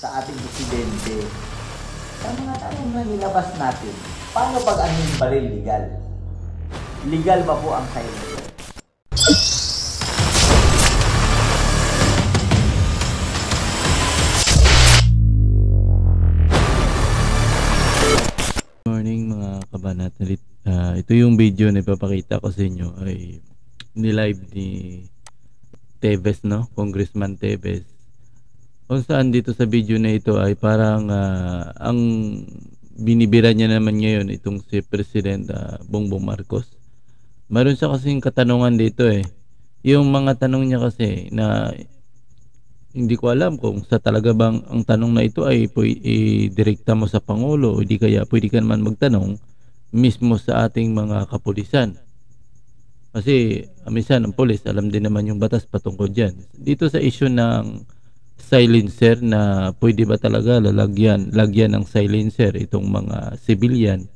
sa ating presidente sa mga tanong na nilabas natin. Paano pag ang himbalay legal? Legal ba po ang silencer? Good morning mga kabanat. Ito yung video na ipapakita ko sa inyo ay nilive ni Teves, no? Congressman Teves. Kung saan dito sa video na ito ay parang ang binibira niya naman ngayon itong si President Bongbong Marcos. Mayroon siya kasing katanungan dito eh. Yung mga tanong niya kasi na hindi ko alam kung sa talaga bang ang tanong na ito ay direkta mo sa Pangulo o di kaya pwede ka naman magtanong mismo sa ating mga kapulisan. Kasi minsan ang pulis alam din naman yung batas patungkol dyan. Dito sa issue ng silencer na pwede ba talaga lagyan ng silencer itong mga civilian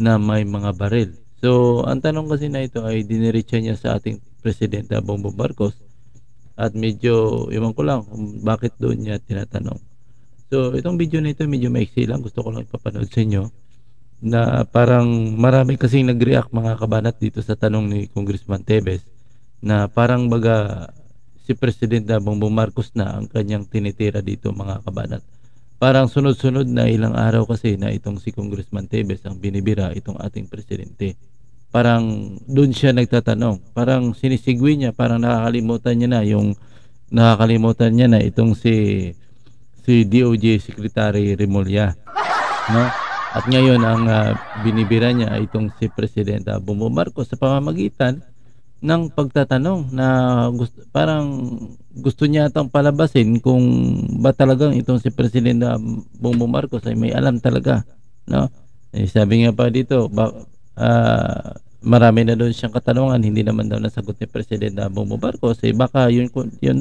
na may mga baril. So ang tanong kasi na ito ay diniretso niya sa ating Presidente Bongbong Marcos at medyo iwan ko lang kung bakit doon niya tinatanong. So itong video na ito medyo maiksi lang, gusto ko lang ipapanood sa inyo na parang marami kasing nag-react mga kabanat dito sa tanong ni Congressman Teves na parang baga si President Bongbong Marcos na ang kanyang tinitira dito mga kabanat. Parang sunod-sunod na ilang araw kasi na itong si Congressman Teves ang binibira itong ating presidente. Parang doon siya nagtatanong, parang sinisigwi niya, parang nakakalimutan niya na itong si DOJ Secretary Remolia, no? At ngayon ang binibira niya itong si President Bongbong Marcos sa pamamagitan ng pagtatanong na gusto niya atang palabasin kung ba talagang itong si President Bongbong Marcos ay may alam talaga, no? Eh, sabi nga pa dito marami na doon siyang katanungan, hindi naman daw nasagot ni President Bongbong Marcos, eh baka yun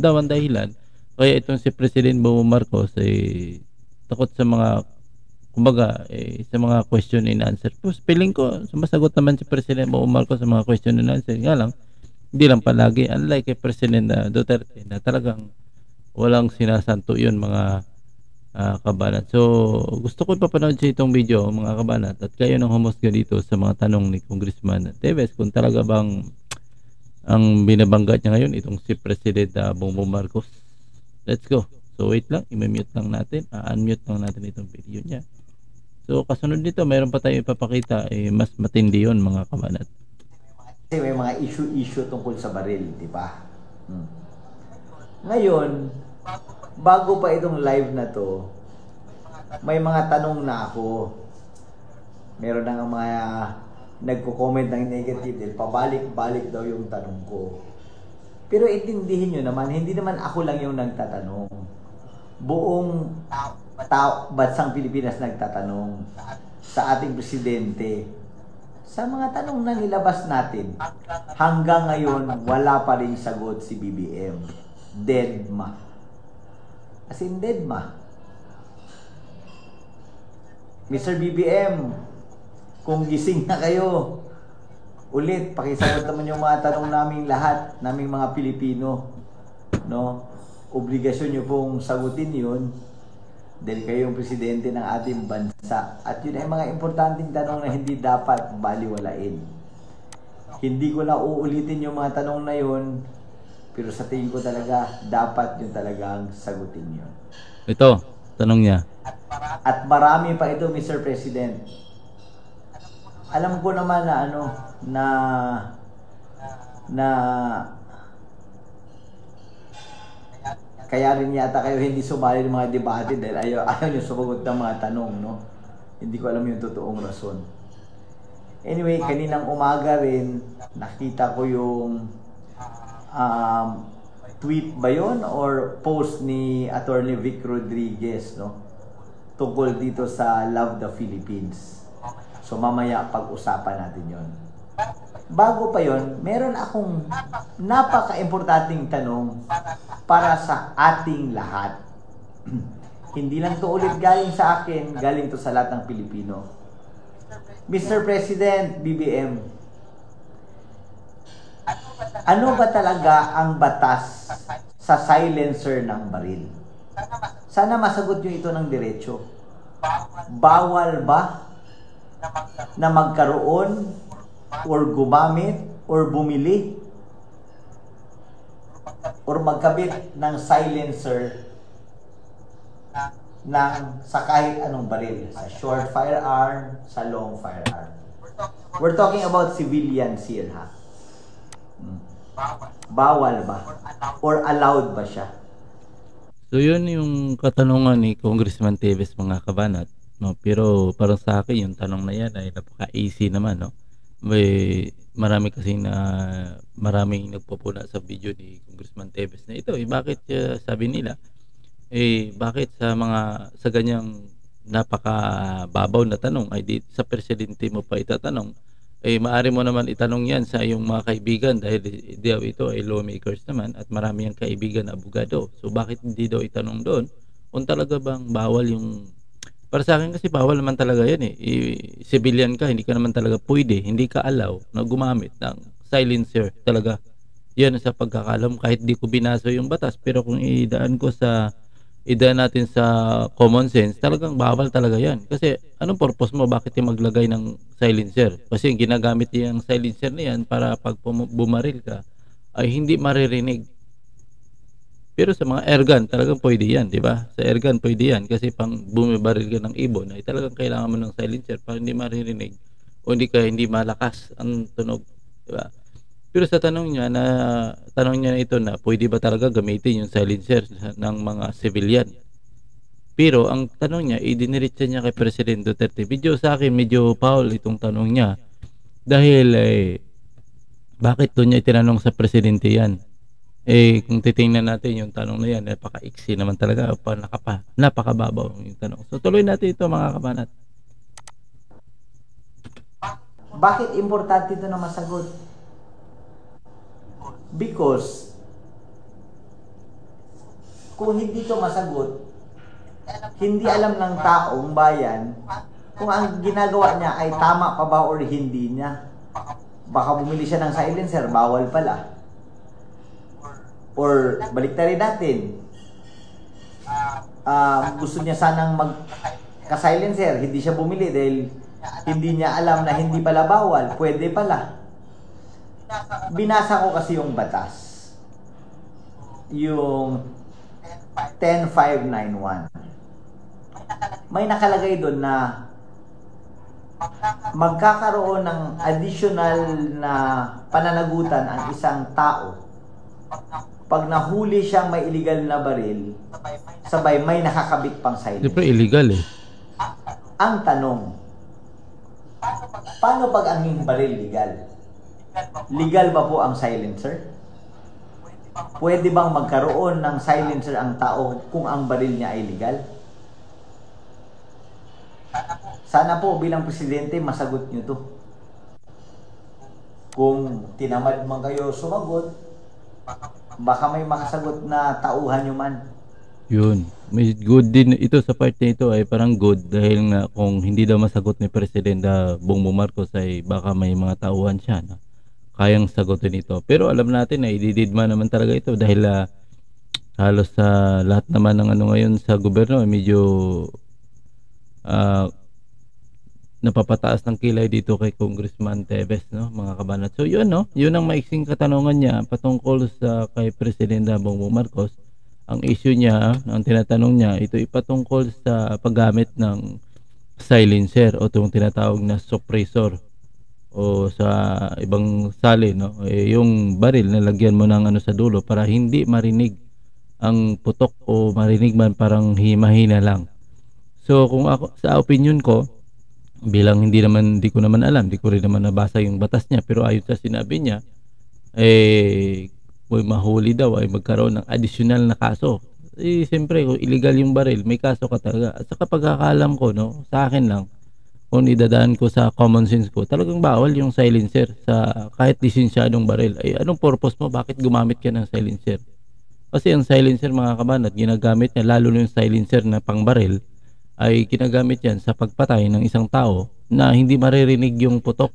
daw ang dahilan kaya itong si President Bongbong Marcos ay takot sa mga sa mga question and answer. Tapos feeling ko sumasagot naman si President Bongbong Marcos sa mga question and answer, nga lang hindi lang palagi, unlike kay President Duterte na talagang walang sinasanto yun mga kabanat. So gusto ko ipapanood sa itong video mga kabanat at kayo nang humusga dito sa mga tanong ni Congressman Teves kung talaga bang ang binabanggat niya ngayon itong si President Bongbong Marcos. Let's go. So wait lang, i-mute lang natin, unmute lang natin itong video niya. So kasunod nito, mayroon pa tayong ipapakita, eh, mas matindi yun mga kabanat. Kasi may mga issue-issue tungkol sa baril, di ba? Ngayon, bago pa itong live na to, may mga tanong na ako. Meron na mga nagko-comment ng negative dahil pabalik-balik daw yung tanong ko. Pero itindihin nyo naman, hindi naman ako lang yung nagtatanong. Buong batsang Pilipinas nagtatanong sa ating presidente sa mga tanong na nilabas natin. Hanggang ngayon wala pa rin sagot si BBM. Deadma, as in deadma. Mr. BBM, kung gising na kayo ulit, pakisagot naman yung mga tanong naming lahat, naming mga Pilipino, no? Obligasyon nyo pong sagutin yun dahil kayo yung presidente ng ating bansa. At yun ay mga importanteng tanong na hindi dapat baliwalain. Hindi ko na uulitin yung mga tanong na yun, pero sa tingin ko talaga dapat yun talagang sagutin yun. Ito, tanong niya. At marami pa ito, Mr. President. Alam ko naman na kaya rin yata kayo hindi sumali ng mga debate dahil ayaw nyo sumagot ng mga tanong, no? Hindi ko alam yung totoong rason. Anyway, kaninang umaga rin, nakita ko yung tweet ba yun? Or post ni Atty. Vic Rodriguez, no? Tungkol dito sa Love the Philippines. So mamaya pag-usapan natin yon. Bago pa yon, meron akong napaka-importanting tanong para sa ating lahat. Hindi lang to ulit galing sa akin, galing to sa lahat ng Pilipino. Mr. President, BBM, ano ba talaga ang batas sa silencer ng baril? Sana masagot nyo ito ng diretso. Bawal ba na magkaroon or gumamit or bumili or magkabit ng silencer sa kahit anong baril, sa short firearm, sa long firearm? We're talking about civilians here, ha? Bawal ba? Or allowed ba siya? So yun yung katanungan ni Congressman Teves, mga kabanat, no? Pero parang sa akin yung tanong na yan ay napaka-easy naman, no? May marami kasi na maraming nagpupuna sa video ni Congressman Teves na ito, eh, bakit sabi nila, eh bakit sa ganyang napakababaw na tanong ay di, sa presidente mo pa itatanong? Eh maaari mo naman itanong yan sa iyong mga kaibigan dahil daw ito ay lawmakers naman at marami ang kaibigan na abogado. So bakit hindi daw itanong doon kung talaga bang bawal yung... Para sa akin kasi bawal naman talaga yan, eh. Civilian ka, hindi ka naman talaga pwede, hindi ka allow na gumamit ng silencer talaga. Yan sa pagkakalam, kahit di ko binaso yung batas, pero kung idaan natin sa common sense, talagang bawal talaga yan. Kasi anong purpose mo? Bakit yung maglagay ng silencer? Kasi yung ginagamit niya yung silencer na yan para pag bumaril ka ay hindi maririnig. Pero sa mga airgun, talagang pwede yan, di ba? Sa airgun, pwede yan. Kasi pang bumibaril ka ng ibon ay talagang kailangan mo ng silencer para hindi maririnig o hindi malakas ang tunog, di ba? Pero sa tanong niya na ito na pwede ba talaga gamitin yung silencer ng mga civilian. Pero ang tanong niya, idiniretso niya kay President Duterte. Medyo sa akin, medyo foul itong tanong niya. Dahil bakit doon niya itinanong sa presidente yan? Eh kung titingnan natin yung tanong na yan, napaka-iksi naman talaga, napakababaw yung tanong. So tuloy natin ito, mga kabanat. Bakit importante ito na masagot? Because kung hindi ito masagot, hindi alam ng taong bayan kung ang ginagawa niya ay tama pa ba or hindi niya. Baka bumili siya ng silencer, bawal pala. Or baliktarin natin, gusto niya sanang magka-silencer, hindi siya bumili dahil hindi niya alam na hindi pala bawal, pwede pala. Binasa ko kasi yung batas, yung 10591. May nakalagay doon na magkakaroon ng additional na pananagutan ang isang tao pag nahuli siyang may illegal na baril, sabay may nakakabit pang silencer. Siyempre illegal, eh. Ang tanong, paano pag ang baril legal? Legal ba po ang silencer? Pwede bang magkaroon ng silencer ang tao kung ang baril niya ay legal? Sana po bilang presidente masagot niyo to. Kung tinamad man kayo sumagot, baka may makasagot na tauhan niyo man. Yun, may good din ito sa part na ito, ay parang good dahil nga kung hindi daw masagot ni Presidente Bongbong Marcos ay baka may mga tauhan siya na kayang sagutin ito. Pero alam natin na idididma naman talaga ito dahil halos sa lahat naman ng ngayon sa gobyerno medyo napapataas ng kilay dito kay Congressman Teves, no, mga kabanat. So yun, no, yun ang maiksing katanungan niya patungkol sa kay Presidente Bongbong Marcos. Ang issue niya, ang tinatanong niya, ito ipatungkol sa paggamit ng silencer o itong tinatawag na suppressor o sa ibang sali, no, yung baril na lagyan mo ng sa dulo para hindi marinig ang putok o marinig man parang himahina lang. So kung ako, sa opinion ko, bilang hindi ko naman alam, hindi ko rin naman nabasa yung batas niya, pero ayon sa sinabi niya, mahuli daw ay magkaroon ng additional na kaso. Siyempre kung illegal yung baril, may kaso ka talaga. At sa pagkakaalam ko, no, sa akin lang, kung idadaan ko sa common sense ko, talagang bawal yung silencer sa kahit lisensyadong baril. Ay anong purpose mo? Bakit gumamit ka ng silencer? Kasi ang silencer, mga kabanat, ginagamit niya, lalo na yung silencer na pang baril, ay ginagamit yan sa pagpatay ng isang tao na hindi maririnig yung putok.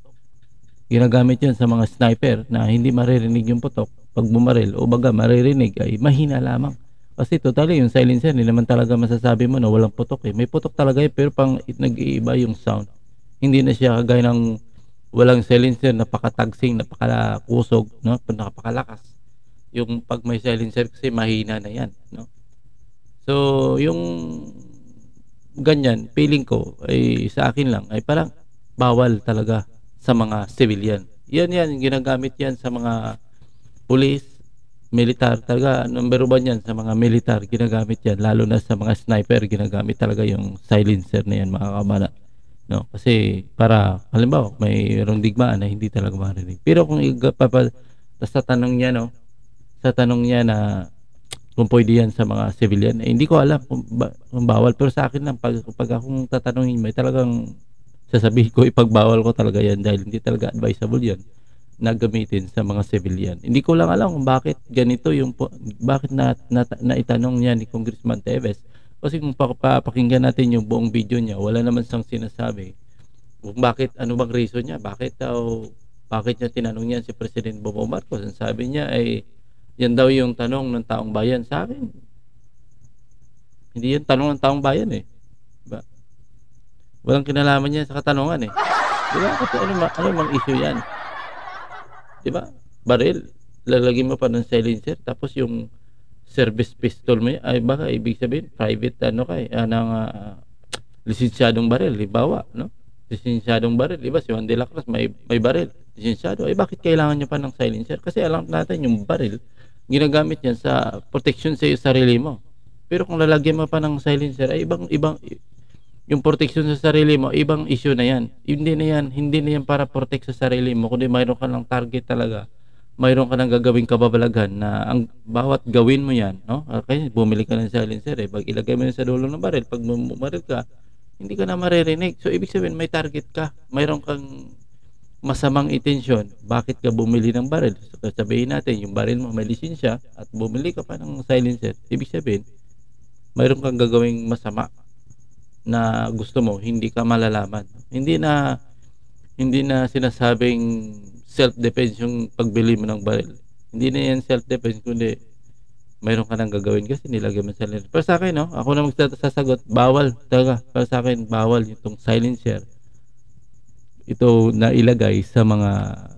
Ginagamit yan sa mga sniper na hindi maririnig yung putok pag bumaril, o baga maririnig ay mahina lamang. Kasi totally yung silencer, hindi naman talaga masasabi mo na walang putok eh. May putok talaga eh, pero pang nag-iiba yung sound. Hindi na siya kagaya ng walang silencer, napakatagsing, napakakusog, no? Napakalakas. Yung pag may silencer kasi mahina na yan, no? So yung ganyan, feeling ko ay sa akin lang ay parang bawal talaga sa mga civilian. Yan ginagamit yan sa mga police, militar talaga. Number one yan sa mga militar, ginagamit yan lalo na sa mga sniper, ginagamit talaga yung silencer na yan, mga kabala, no? Kasi para halimbawa mayroong digmaan na hindi talaga marinig. Pero kung sa tanong niya, no, sa tanong niya na kung pwede yan sa mga civilian, eh, hindi ko alam kung bawal, pero sa akin lang pag akong tatanungin, may talagang sasabihin ko, ipagbawal ko talaga yan dahil hindi talaga advisable yan na gamitin sa mga civilian. Hindi ko lang alam kung bakit ganito yung bakit naitanong niya ni Congressman Teves, kasi kung papakinggan natin yung buong video niya, wala naman siyang sinasabi kung bakit, ano bang reason niya, bakit niya tinanong yan si President Bongbong Marcos. Ang sabi niya ay yan daw yung tanong ng taong bayan. Sa akin, hindi yan tanong ng taong bayan eh. Diba? Walang kinalaman yan sa katanungan eh. Diba? Kasi ano mang issue yan? Diba? Baril. Lalagay mo pa ng silencer. Tapos yung service pistol mo yan, ay baka ibig sabihin, private ano kay, lisensyadong baril. Libawa, no? Lisensyadong baril. Diba? Si Juan de la Cruz, may baril. Lisensyado. Ay bakit kailangan niya pa ng silencer? Kasi alam natin yung baril, ginagamit yan sa protection sa sarili mo. Pero kung lalagyan mo pa ng silencer, ay ibang yung protection sa sarili mo, ibang issue na yan. Hindi na yan para protect sa sarili mo, kundi mayroon ka ng target talaga. Mayroon ka ng gagawing kababalaghan na ang bawat gawin mo yan, no? Kaya bumili ka ng silencer eh. Pag ilagay mo yan sa dulo ng baril, pag bumaril ka, hindi ka na maririnig. So ibig sabihin, may target ka. Mayroon kang masamang intensyon. Bakit ka bumili ng baril? So, sabihin natin, yung baril mo may lisensya at bumili ka pa ng silencer. Ibig sabihin, mayroon kang gagawing masama na gusto mo, hindi ka malalaman. Hindi na sinasabing self-defense yung pagbili mo ng baril. Hindi na yan self-defense, kundi mayroon ka nang gagawin kasi nilagay mo silencer. Pero sa akin, no, ako na magsasagot, bawal talaga. Pero sa akin, bawal itong silencer. Ito na ilagay sa mga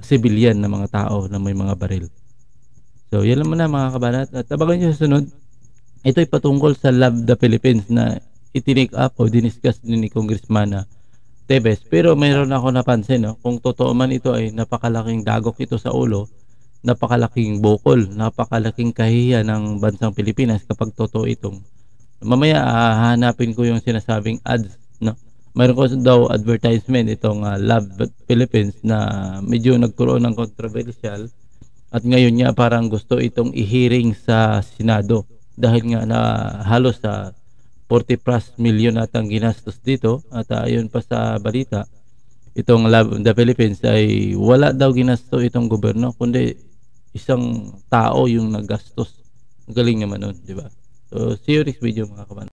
civilian na mga tao na may mga baril. So, yan lang muna mga kabanat. At abangan nyo sa sunod. Ito'y patungkol sa Love the Philippines na itinig up o diniscuss ni Congressman Teves. Pero mayroon ako napansin, no? Kung totoo man ito, ay napakalaking dagok ito sa ulo, napakalaking bukol, napakalaking kahiya ng bansang Pilipinas kapag totoo itong. Mamaya hahanapin ko yung sinasabing ads, no? Mayroon ko daw advertisement itong Love Philippines na medyo nagkaroon ng controversial at ngayon nga parang gusto itong i-hearing sa Senado dahil nga na halos sa 40+ milyon at ang ginastos dito. At ayon pa sa balita, itong Love the Philippines ay wala daw ginasto itong gobyerno kundi isang tao yung naggastos. Galing naman nun, di ba? So see you next video mga kaman.